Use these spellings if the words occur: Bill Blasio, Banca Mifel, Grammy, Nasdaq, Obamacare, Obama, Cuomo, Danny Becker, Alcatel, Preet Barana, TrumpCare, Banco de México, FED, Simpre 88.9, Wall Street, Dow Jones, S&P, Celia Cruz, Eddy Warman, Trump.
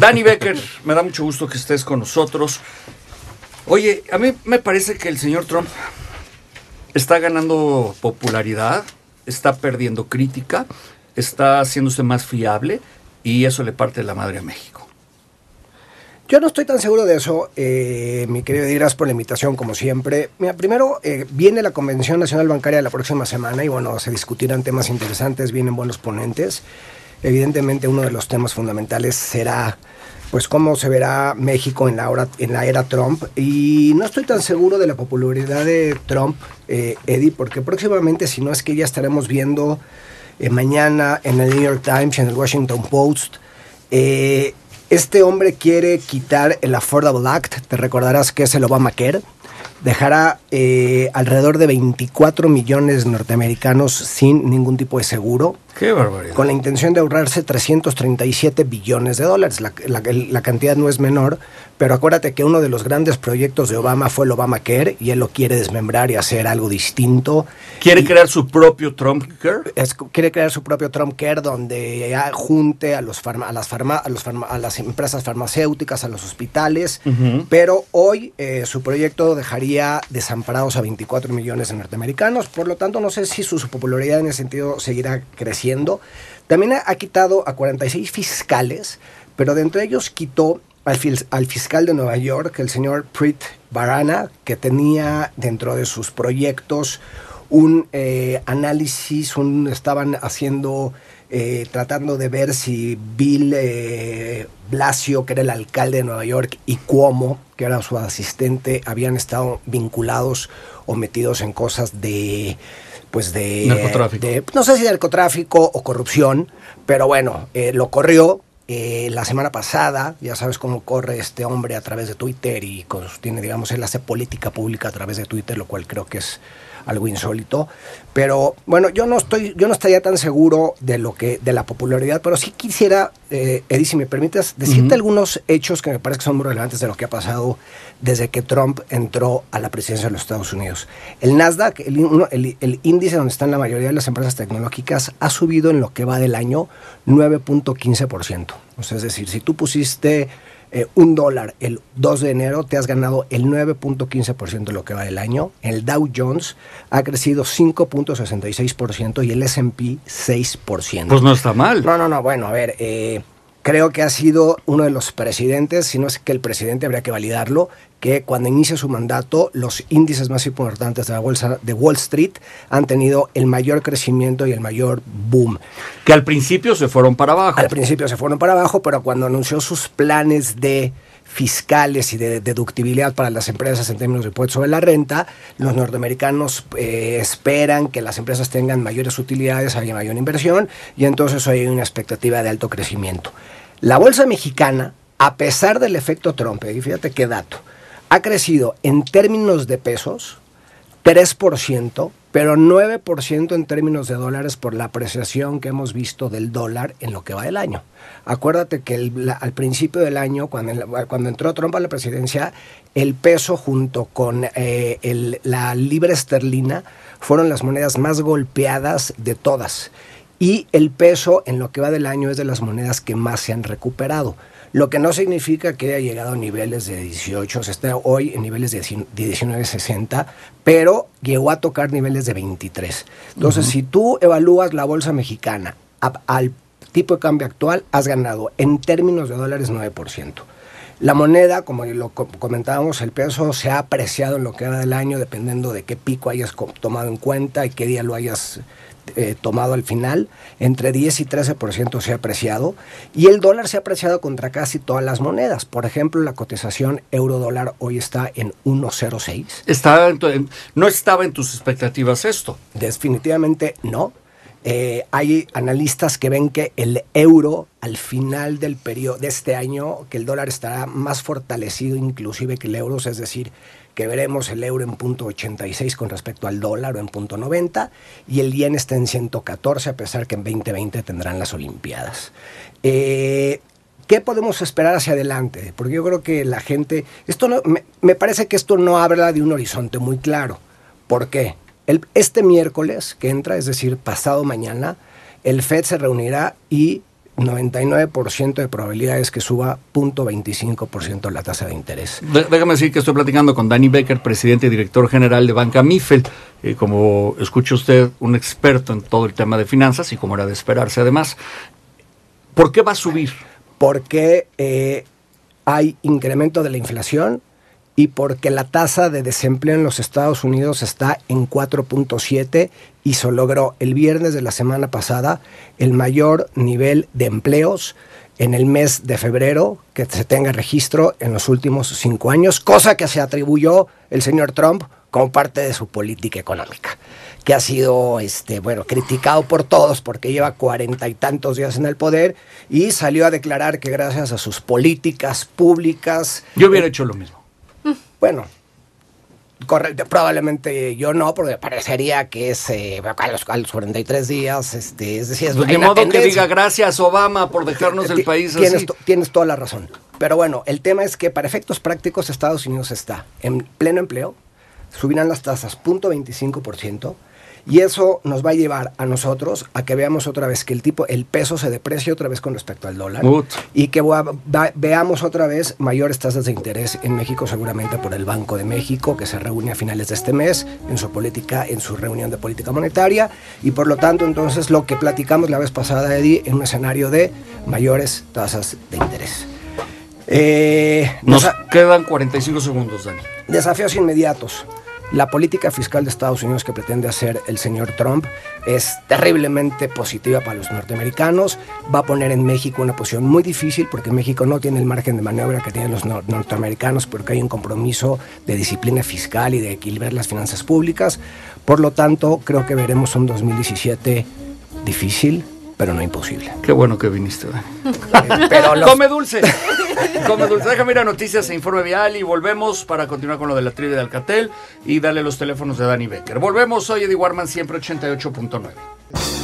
Danny Becker, me da mucho gusto que estés con nosotros. Oye, a mí me parece que el señor Trump está ganando popularidad, está perdiendo crítica, está haciéndose más fiable y eso le parte la madre a México. Yo no estoy tan seguro de eso, mi querido Eddy, gracias por la invitación, como siempre. Mira, primero, viene la Convención Nacional Bancaria la próxima semana y bueno, se discutirán temas interesantes, vienen buenos ponentes. Evidentemente uno de los temas fundamentales será pues cómo se verá México en la era Trump, y no estoy tan seguro de la popularidad de Trump, Eddy, porque próximamente, si no es que ya estaremos viendo mañana en el New York Times, en el Washington Post, este hombre quiere quitar el Affordable Act, te recordarás que es el Obamacare, dejará alrededor de 24 millones norteamericanos sin ningún tipo de seguro. ¡Qué barbaridad! Con la intención de ahorrarse $337 billones. La cantidad no es menor, pero acuérdate que uno de los grandes proyectos de Obama fue el Obamacare y él lo quiere desmembrar y hacer algo distinto. ¿Quiere crear su propio TrumpCare? Quiere crear su propio TrumpCare donde junte a las empresas farmacéuticas, a los hospitales, pero hoy su proyecto dejaría desamparados a 24 millones de norteamericanos, por lo tanto no sé si su popularidad en ese sentido seguirá creciendo. También ha quitado a 46 fiscales, pero de entre ellos quitó al fiscal de Nueva York, el señor Preet Barana, que tenía dentro de sus proyectos un análisis, estaban haciendo, tratando de ver si Bill Blasio, que era el alcalde de Nueva York, y Cuomo, que era su asistente, habían estado vinculados o metidos en cosas de... pues de narcotráfico. No sé si narcotráfico o corrupción, pero bueno, lo corrió la semana pasada. Ya sabes cómo corre este hombre a través de Twitter y tiene, digamos, él hace política pública a través de Twitter, lo cual creo que es algo insólito. Pero bueno, yo no estaría tan seguro de la popularidad, pero sí quisiera, Eddy, si me permites, decirte algunos hechos que me parece que son muy relevantes de lo que ha pasado desde que Trump entró a la presidencia de los Estados Unidos. El Nasdaq, el índice donde están la mayoría de las empresas tecnológicas, ha subido en lo que va del año 9.15%. O sea, es decir, si tú pusiste $1 el 2 de enero, te has ganado el 9.15% de lo que va del año. El Dow Jones ha crecido 5.66% y el S&P 6%. Pues no está mal. No, bueno, a ver, creo que ha sido uno de los presidentes, si no es que el presidente, habría que validarlo, que cuando inicia su mandato, los índices más importantes de la bolsa de Wall Street han tenido el mayor crecimiento y el mayor boom. Que al principio se fueron para abajo. Al principio se fueron para abajo, pero cuando anunció sus planes de fiscales y de deductibilidad para las empresas en términos de impuestos sobre la renta, los norteamericanos esperan que las empresas tengan mayores utilidades, haya mayor inversión, y entonces hay una expectativa de alto crecimiento. La bolsa mexicana, a pesar del efecto Trump, y fíjate qué dato, ha crecido en términos de pesos 3%, pero 9% en términos de dólares por la apreciación que hemos visto del dólar en lo que va del año. Acuérdate que al principio del año, cuando entró Trump a la presidencia, el peso junto con la libra esterlina fueron las monedas más golpeadas de todas. Y el peso en lo que va del año es de las monedas que más se han recuperado. Lo que no significa que haya llegado a niveles de 18, se está hoy en niveles de 19.60, pero llegó a tocar niveles de 23. Entonces, si tú evalúas la bolsa mexicana al tipo de cambio actual, has ganado en términos de dólares 9%. La moneda, como lo comentábamos, el peso se ha apreciado en lo que va del año, dependiendo de qué pico hayas tomado en cuenta y qué día lo hayas tomado al final, entre 10 y 13% se ha apreciado, y el dólar se ha apreciado contra casi todas las monedas. Por ejemplo, la cotización euro-dólar hoy está en 1.06. ¿No estaba en tus expectativas esto? Definitivamente no. Hay analistas que ven que el euro al final del periodo de este año, que el dólar estará más fortalecido inclusive que el euro, es decir, que veremos el euro en 0.86 con respecto al dólar o en 0.90, y el yen está en 114 a pesar que en 2020 tendrán las Olimpiadas. ¿Qué podemos esperar hacia adelante? Porque yo creo que la gente, me parece que esto no habla de un horizonte muy claro. ¿Por qué? Este miércoles que entra, es decir, pasado mañana, el FED se reunirá y 99% de probabilidades que suba 0.25% la tasa de interés. Déjame decir que estoy platicando con Danny Becker, presidente y director general de Banca Mifel. Como escucha usted, un experto en todo el tema de finanzas y como era de esperarse además. ¿Por qué va a subir? Porque hay incremento de la inflación y porque la tasa de desempleo en los Estados Unidos está en 4.7% y se logró el viernes de la semana pasada el mayor nivel de empleos en el mes de febrero que se tenga registro en los últimos 5 años, cosa que se atribuyó el señor Trump como parte de su política económica, que ha sido criticado por todos porque lleva 40 y tantos días en el poder y salió a declarar que gracias a sus políticas públicas... Yo hubiera hecho lo mismo. Bueno, correcto, probablemente yo no, porque parecería que es a los 43 días, es decir... Es de modo que diga gracias Obama por dejarnos el país así. Tienes toda la razón. Pero bueno, el tema es que para efectos prácticos Estados Unidos está en pleno empleo, subirán las tasas 0.25%, y eso nos va a llevar a nosotros a que veamos otra vez que el peso se deprecia otra vez con respecto al dólar. Uf. Y que veamos otra vez mayores tasas de interés en México, seguramente por el Banco de México, que se reúne a finales de este mes en su reunión de política monetaria, y por lo tanto entonces lo que platicamos la vez pasada, Eddy, en un escenario de mayores tasas de interés. Nos quedan 45 segundos, Dani. Desafíos inmediatos. La política fiscal de Estados Unidos que pretende hacer el señor Trump es terriblemente positiva para los norteamericanos. Va a poner en México una posición muy difícil porque México no tiene el margen de maniobra que tienen los norteamericanos porque hay un compromiso de disciplina fiscal y de equilibrar las finanzas públicas. Por lo tanto, creo que veremos un 2017 difícil, pero no imposible. Qué bueno que viniste, Dani. ¡Come dulce! Come dulce. Déjame ir a noticias e informe vial y volvemos para continuar con lo de la trivia de Alcatel y darle los teléfonos de Danny Becker. Volvemos, soy Eddy Warman, siempre 88.9.